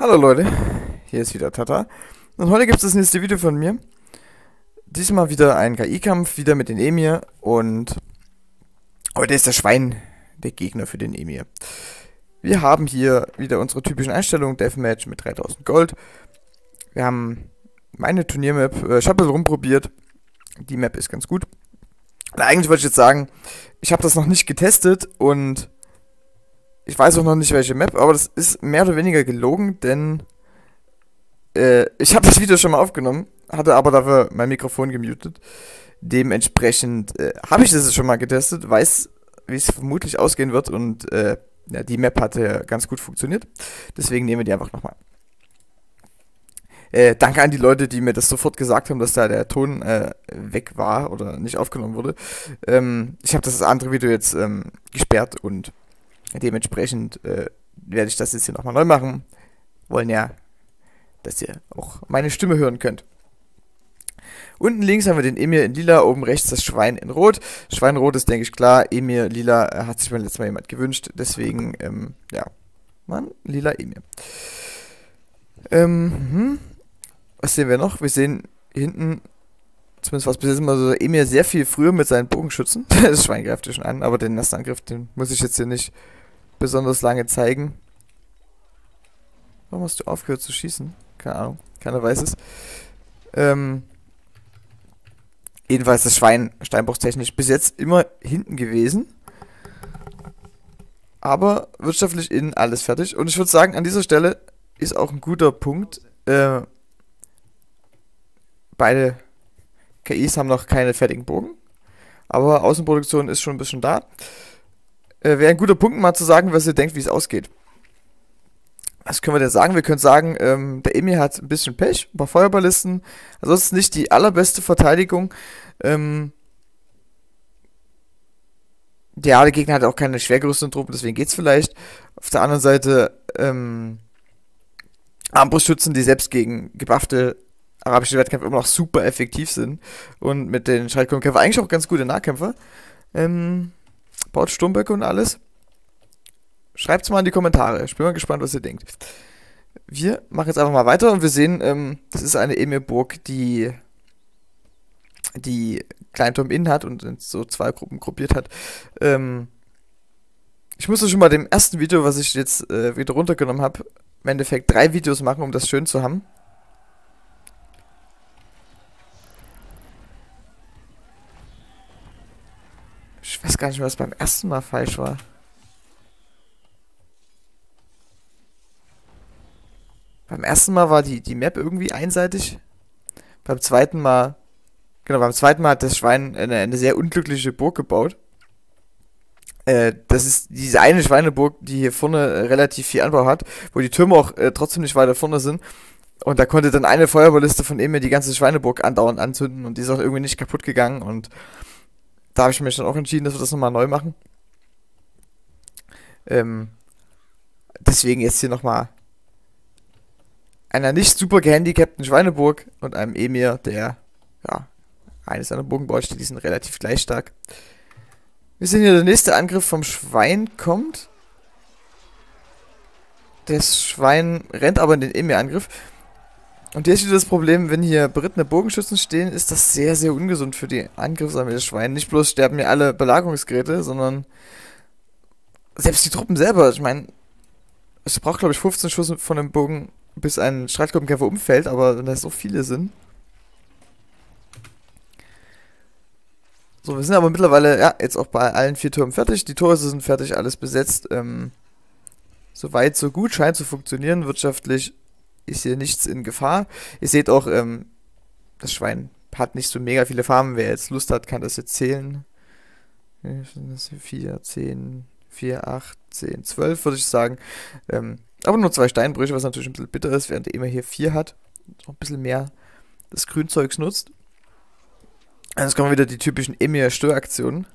Hallo Leute, hier ist wieder Tatha und heute gibt es das nächste Video von mir. Diesmal wieder ein KI-Kampf, wieder mit den Emir, und heute ist der Schwein der Gegner für den Emir. Wir haben hier wieder unsere typischen Einstellungen, Deathmatch mit 3000 Gold. Wir haben meine Turniermap, Shuffle rumprobiert, die Map ist ganz gut. Und eigentlich wollte ich jetzt sagen, ich habe das noch nicht getestet und ich weiß auch noch nicht, welche Map, aber das ist mehr oder weniger gelogen, denn ich habe das Video schon mal aufgenommen, hatte aber dafür mein Mikrofon gemutet. Dementsprechend habe ich das schon mal getestet, weiß, wie es vermutlich ausgehen wird, und ja, die Map hatte ganz gut funktioniert. Deswegen nehmen wir die einfach nochmal. Danke an die Leute, die mir das sofort gesagt haben, dass da der Ton weg war oder nicht aufgenommen wurde. Ich habe das andere Video jetzt gesperrt und dementsprechend werde ich das jetzt hier nochmal neu machen. Wollen ja, dass ihr auch meine Stimme hören könnt. Unten links haben wir den Emir in lila, oben rechts das Schwein in rot. Schweinrot ist, denke ich, klar. Emir lila hat sich beim letzten Mal jemand gewünscht. Deswegen, ja, Mann, lila Emir. Was sehen wir noch? Wir sehen hinten, zumindest was bis jetzt immer so, Emir sehr viel früher mit seinen Bogenschützen. Das Schwein greift ja schon an, aber den ersten Angriff, den muss ich jetzt hier nicht besonders lange zeigen. Warum hast du aufgehört zu schießen? Keine Ahnung, keiner weiß es. Jedenfalls das Schwein steinbruchstechnisch bis jetzt immer hinten gewesen. Aber wirtschaftlich innen alles fertig. Und ich würde sagen, an dieser Stelle ist auch ein guter Punkt. Beide KIs haben noch keine fertigen Bogen. Aber Außenproduktion ist schon ein bisschen da. Wäre ein guter Punkt, mal zu sagen, was ihr denkt, wie es ausgeht. Was können wir denn sagen? Wir können sagen, der Emir hat ein bisschen Pech, ein paar Feuerballisten. Ansonsten nicht die allerbeste Verteidigung. Der Gegner hat auch keine schwergerüsteten Truppen, deswegen geht's vielleicht. Auf der anderen Seite Armbrustschützen, die selbst gegen gebuffte arabische Wettkämpfe immer noch super effektiv sind. Und mit den Schreitkolbenkämpfer eigentlich auch ganz gute Nahkämpfer. Baut Sturmböcke und alles. Schreibt's mal in die Kommentare. Ich bin mal gespannt, was ihr denkt. Wir machen jetzt einfach mal weiter und wir sehen, das ist eine Emir-Burg, die Kleinturm innen hat und in so zwei Gruppen gruppiert hat. Ich musste schon bei dem ersten Video, was ich jetzt wieder runtergenommen habe, im Endeffekt 3 Videos machen, um das schön zu haben. Ich weiß gar nicht mehr, was beim ersten Mal falsch war. Beim ersten Mal war die Map irgendwie einseitig. Beim zweiten Mal... Genau, beim zweiten Mal hat das Schwein eine sehr unglückliche Burg gebaut. Das ist diese eine Schweineburg, die hier vorne relativ viel Anbau hat, wo die Türme auch trotzdem nicht weiter vorne sind. Und da konnte dann eine Feuerballiste von Emir die ganze Schweineburg andauernd anzünden und die ist auch irgendwie nicht kaputt gegangen. Und da habe ich mich dann auch entschieden, dass wir das nochmal neu machen. Deswegen jetzt hier nochmal... einer nicht super gehandicapten Schweineburg und einem Emir, der, ja, eines seiner Burgen baut, die sind relativ gleich stark. Wir sehen hier, der nächste Angriff vom Schwein kommt. Das Schwein rennt aber in den Emir-Angriff. Und hier ist wieder das Problem, wenn hier berittene Bogenschützen stehen, ist das sehr, sehr ungesund für die Angriffsarmee des Schweins. Nicht bloß sterben hier alle Belagerungsgeräte, sondern selbst die Truppen selber. Ich meine, es braucht, glaube ich, 15 Schuss von einem Bogen, bis ein Streitgruppenkämpfer umfällt, aber wenn da so viele sind. So, wir sind aber mittlerweile, ja, jetzt auch bei allen 4 Türmen fertig. Die Torhäuser sind fertig, alles besetzt. Soweit, so gut, scheint zu funktionieren. Wirtschaftlich ist hier nichts in Gefahr. Ihr seht auch, das Schwein hat nicht so mega viele Farmen. Wer jetzt Lust hat, kann das jetzt zählen. 4, 10, 4, 8, 10, 12 würde ich sagen. Aber nur 2 Steinbrüche, was natürlich ein bisschen bitter ist, während er immer hier 4 hat. Noch ein bisschen mehr des Grünzeugs nutzt. Jetzt kommen wieder die typischen Emir-Störaktionen.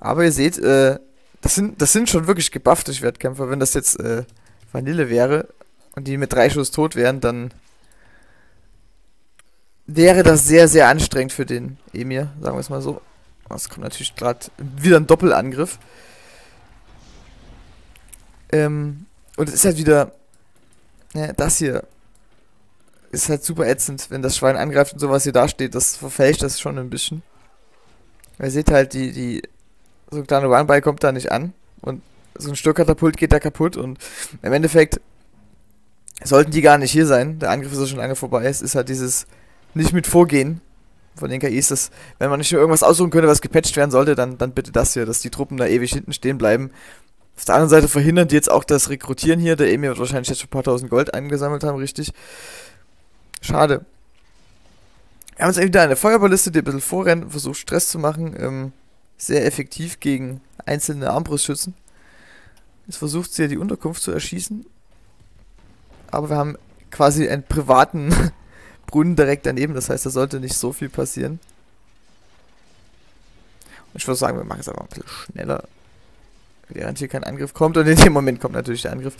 Aber ihr seht, das sind schon wirklich gebuffte Schwertkämpfer. Wenn das jetzt Vanille wäre und die mit 3 Schuss tot wären, dann wäre das sehr, sehr anstrengend für den Emir, sagen wir es mal so. Es kommt natürlich gerade wieder ein Doppelangriff. Und es ist halt wieder, ja, das hier ist halt super ätzend, wenn das Schwein angreift und sowas hier dasteht. Das verfälscht das schon ein bisschen. Ihr seht halt, so ein kleiner Runby kommt da nicht an und so ein Störkatapult geht da kaputt und im Endeffekt sollten die gar nicht hier sein. Der Angriff ist ja schon lange vorbei. Es ist halt dieses nicht mit Vorgehen von den KIs, dass wenn man nicht nur irgendwas aussuchen könnte, was gepatcht werden sollte, dann bitte das hier, dass die Truppen da ewig hinten stehen bleiben. Auf der anderen Seite verhindern die jetzt auch das Rekrutieren hier. Der Emir wird wahrscheinlich jetzt schon ein paar tausend Gold eingesammelt haben, richtig. Schade. Wir haben jetzt wieder eine Feuerballiste, die ein bisschen vorrennt, versucht Stress zu machen. Sehr effektiv gegen einzelne Armbrustschützen. Jetzt versucht sie ja die Unterkunft zu erschießen. Aber wir haben quasi einen privaten Brunnen direkt daneben. Das heißt, da sollte nicht so viel passieren. Und ich würde sagen, wir machen es einfach ein bisschen schneller. Während hier kein Angriff kommt. Und in dem Moment kommt natürlich der Angriff.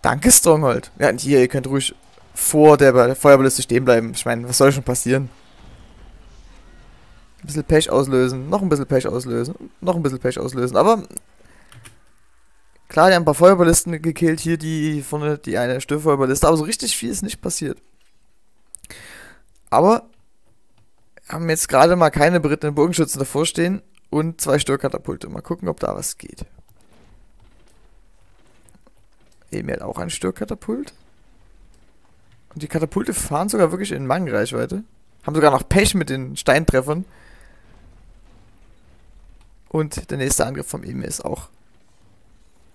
Danke, Stronghold. Ja, und hier, ihr könnt ruhig vor der Feuerballiste stehen bleiben. Ich meine, was soll schon passieren? Ein bisschen Pech auslösen. Noch ein bisschen Pech auslösen. Noch ein bisschen Pech auslösen. Aber... klar, die haben ein paar Feuerballisten gekillt, hier die vorne, die eine Störfeuerballiste, aber so richtig viel ist nicht passiert. Aber haben jetzt gerade mal keine berittenen Bogenschützen davor stehen und zwei Störkatapulte. Mal gucken, ob da was geht. Emir hat auch ein Störkatapult. Und die Katapulte fahren sogar wirklich in Mangenreichweite. Haben sogar noch Pech mit den Steintreffern. Und der nächste Angriff vom Emir ist auch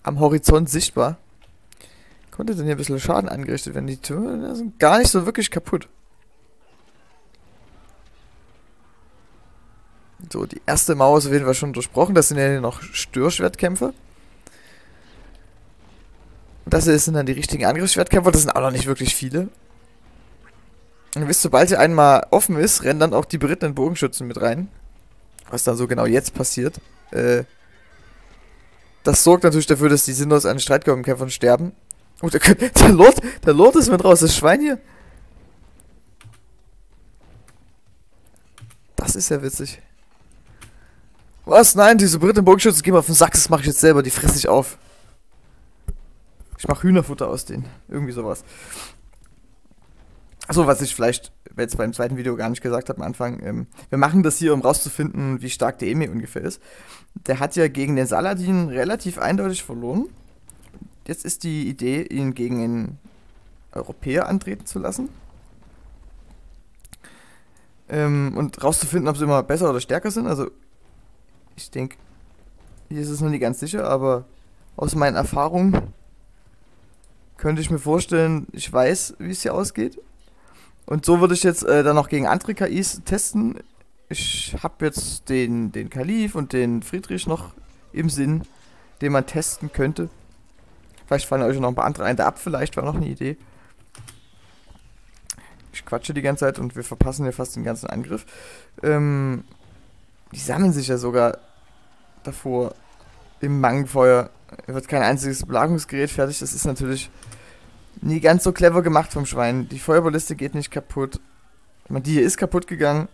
am Horizont sichtbar. Konnte denn hier ein bisschen Schaden angerichtet werden? Die Türme sind gar nicht so wirklich kaputt. So, die erste Mauer ist auf jeden Fall schon durchbrochen. Das sind ja noch Störschwertkämpfer. Und das hier sind dann die richtigen Angriffsschwertkämpfer. Das sind auch noch nicht wirklich viele. Und ihr wisst, sobald sie einmal offen ist, rennen dann auch die berittenen Bogenschützen mit rein. Was dann so genau jetzt passiert. Das sorgt natürlich dafür, dass die sinnlos an den Streitkolbenkämpfern sterben. Oh, der Lord ist mit raus, das Schwein hier. Das ist ja witzig. Was? Nein, diese britten Bogenschützen gehen auf den Sack, das mache ich jetzt selber, die fresse ich auf. Ich mache Hühnerfutter aus denen, irgendwie sowas. Achso, was ich vielleicht jetzt beim zweiten Video gar nicht gesagt habe am Anfang. Wir machen das hier, um rauszufinden, wie stark der Emir ungefähr ist. Der hat ja gegen den Saladin relativ eindeutig verloren. Jetzt ist die Idee, ihn gegen den Europäer antreten zu lassen. Und rauszufinden, ob sie immer besser oder stärker sind. Also, ich denke, hier ist es noch nicht ganz sicher, aber aus meinen Erfahrungen könnte ich mir vorstellen, ich weiß, wie es hier ausgeht. Und so würde ich jetzt dann noch gegen andere KIs testen. Ich habe jetzt den Kalif und den Friedrich noch im Sinn, den man testen könnte. Vielleicht fallen euch noch ein paar andere ein. Der Ab vielleicht war noch eine Idee. Ich quatsche die ganze Zeit und wir verpassen hier fast den ganzen Angriff. Die sammeln sich ja sogar davor im Mangenfeuer. Es wird kein einziges Belagungsgerät fertig. Das ist natürlich... nie ganz so clever gemacht vom Schwein. Die Feuerballiste geht nicht kaputt. Die hier ist kaputt gegangen.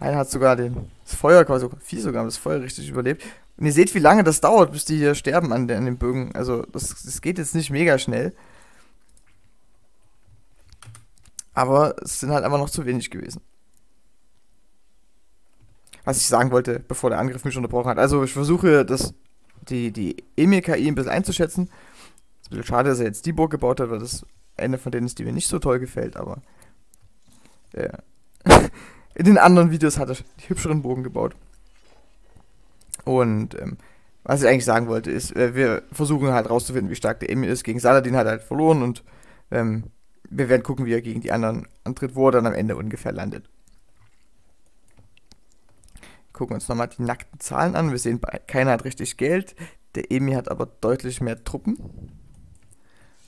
Einer hat sogar das Feuer, quasi das Feuer richtig überlebt. Und ihr seht, wie lange das dauert, bis die hier sterben an den Bögen. Also, das geht jetzt nicht mega schnell. Aber es sind halt einfach noch zu wenig gewesen. Was ich sagen wollte, bevor der Angriff mich unterbrochen hat. Also, ich versuche, die Emir-KI ein bisschen einzuschätzen. Schade, dass er jetzt die Burg gebaut hat, weil das eine von denen ist, die mir nicht so toll gefällt, aber ja. In den anderen Videos hat er die hübscheren Burgen gebaut. Und was ich eigentlich sagen wollte ist, wir versuchen halt rauszufinden, wie stark der Emir ist. Gegen Saladin hat er halt verloren und wir werden gucken, wie er gegen die anderen antritt, wo er dann am Ende ungefähr landet. Gucken uns nochmal die nackten Zahlen an. Wir sehen, keiner hat richtig Geld. Der Emir hat aber deutlich mehr Truppen.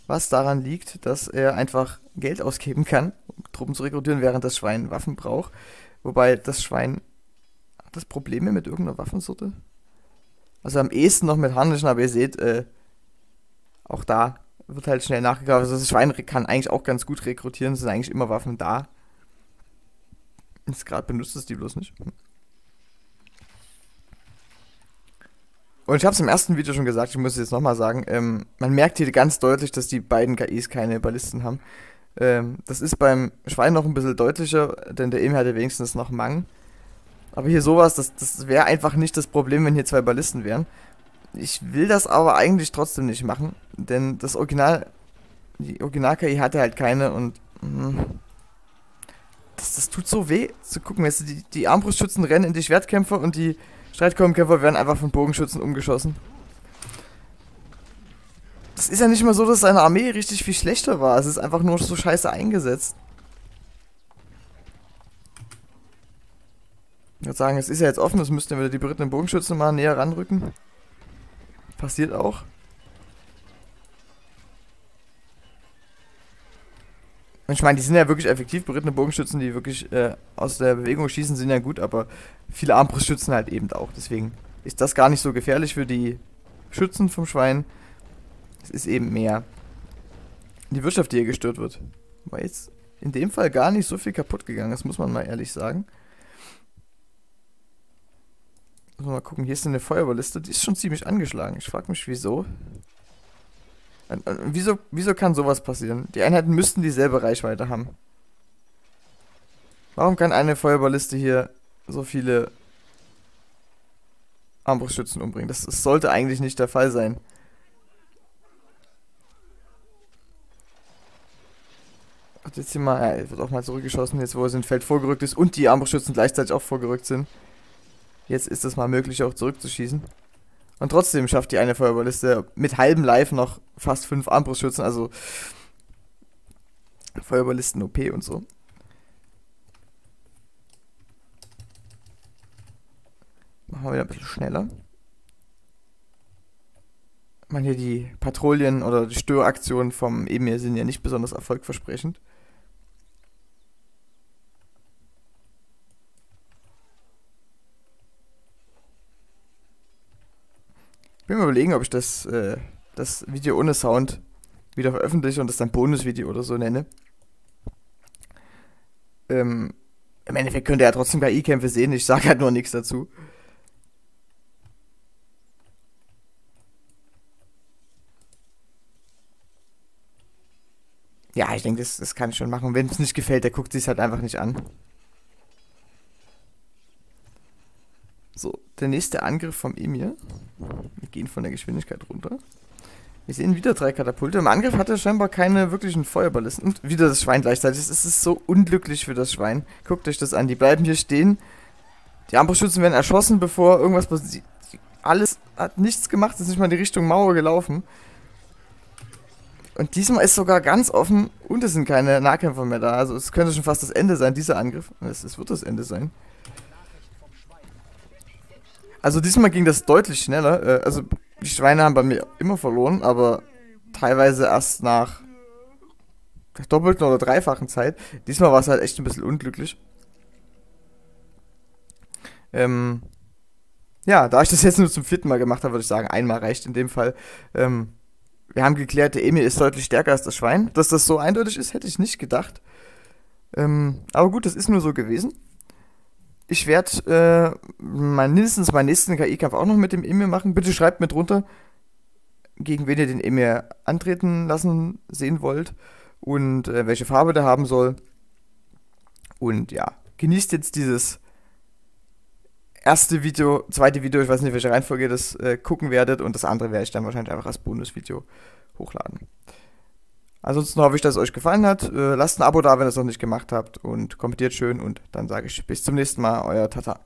Was daran liegt, dass er einfach Geld ausgeben kann, um Truppen zu rekrutieren, während das Schwein Waffen braucht. Wobei das Schwein... hat das Probleme mit irgendeiner Waffensorte? Also am ehesten noch mit Harnischen, aber ihr seht, auch da wird halt schnell nachgegriffen. Also das Schwein kann eigentlich auch ganz gut rekrutieren, es sind eigentlich immer Waffen da. Jetzt gerade benutzt es die bloß nicht. Und ich habe es im ersten Video schon gesagt, ich muss es jetzt nochmal sagen, man merkt hier ganz deutlich, dass die beiden KIs keine Ballisten haben. Das ist beim Schwein noch ein bisschen deutlicher, denn der Emir hatte wenigstens noch Mang. Aber hier sowas, das wäre einfach nicht das Problem, wenn hier zwei Ballisten wären. Ich will das aber eigentlich trotzdem nicht machen, denn das Original, die Original-KI hatte halt keine und das tut so weh zu gucken. Weißt du, die Armbrustschützen rennen in die Schwertkämpfer und die Streitkolbenkämpfer werden einfach von Bogenschützen umgeschossen. Das ist ja nicht mal so, dass seine Armee richtig viel schlechter war. Es ist einfach nur so scheiße eingesetzt. Ich würde sagen, es ist ja jetzt offen, das müssten ja wieder die berittenen Bogenschützen mal näher ranrücken. Passiert auch. Ich meine, die sind ja wirklich effektiv, berittene Bogenschützen, die wirklich aus der Bewegung schießen, sind ja gut, aber viele Armbrustschützen halt eben auch. Deswegen ist das gar nicht so gefährlich für die Schützen vom Schwein. Es ist eben mehr die Wirtschaft, die hier gestört wird. War jetzt in dem Fall gar nicht so viel kaputt gegangen, das muss man mal ehrlich sagen. Also mal gucken, hier ist eine Feuerballiste, die ist schon ziemlich angeschlagen. Ich frage mich, wieso. Wieso kann sowas passieren? Die Einheiten müssten dieselbe Reichweite haben. Warum kann eine Feuerballiste hier so viele Armbrustschützen umbringen? Das sollte eigentlich nicht der Fall sein. Hat jetzt hier mal, er wird auch mal zurückgeschossen, jetzt wo er ins Feld vorgerückt ist und die Armbrustschützen gleichzeitig auch vorgerückt sind. Jetzt ist es mal möglich, auch zurückzuschießen. Und trotzdem schafft die eine Feuerballiste mit halbem Leib noch fast 5 Armbrustschützen, also Feuerballisten OP und so. Machen wir wieder ein bisschen schneller. Man, hier die Patrouillen oder die Störaktionen vom Emir sind ja nicht besonders erfolgversprechend. Ich will mir überlegen, ob ich das Video ohne Sound wieder veröffentliche und das dann Bonusvideo oder so nenne. Im Endeffekt könnt ihr ja trotzdem KI-Kämpfe sehen, ich sage halt nur nichts dazu. Ja, ich denke, das kann ich schon machen. Und wenn es nicht gefällt, der guckt sich halt einfach nicht an. So, der nächste Angriff vom Emir. Wir gehen von der Geschwindigkeit runter. Wir sehen wieder 3 Katapulte. Im Angriff hat er scheinbar keine wirklichen Feuerballisten. Und wieder das Schwein gleichzeitig. Es ist so unglücklich für das Schwein. Guckt euch das an. Die bleiben hier stehen. Die Armbrustschützen werden erschossen, bevor irgendwas passiert. Alles hat nichts gemacht. Ist nicht mal in die Richtung Mauer gelaufen. Und diesmal ist sogar ganz offen und es sind keine Nahkämpfer mehr da. Also es könnte schon fast das Ende sein, dieser Angriff. Es wird das Ende sein. Also diesmal ging das deutlich schneller, also die Schweine haben bei mir immer verloren, aber teilweise erst nach der doppelten oder dreifachen Zeit. Diesmal war es halt echt ein bisschen unglücklich. Ja, da ich das jetzt nur zum 4. Mal gemacht habe, würde ich sagen, einmal reicht in dem Fall. Wir haben geklärt, der Emir ist deutlich stärker als das Schwein. Dass das so eindeutig ist, hätte ich nicht gedacht. Aber gut, das ist nur so gewesen. Ich werde mindestens meinen nächsten KI-Kampf auch noch mit dem Emir machen. Bitte schreibt mir drunter, gegen wen ihr den Emir antreten lassen sehen wollt und welche Farbe der haben soll. Und ja, genießt jetzt dieses erste Video, zweite Video, ich weiß nicht, welche Reihenfolge ihr das gucken werdet. Und das andere werde ich dann wahrscheinlich einfach als Bonusvideo hochladen. Ansonsten hoffe ich, dass es euch gefallen hat. Lasst ein Abo da, wenn ihr es noch nicht gemacht habt und kommentiert schön und dann sage ich bis zum nächsten Mal, euer Tatha.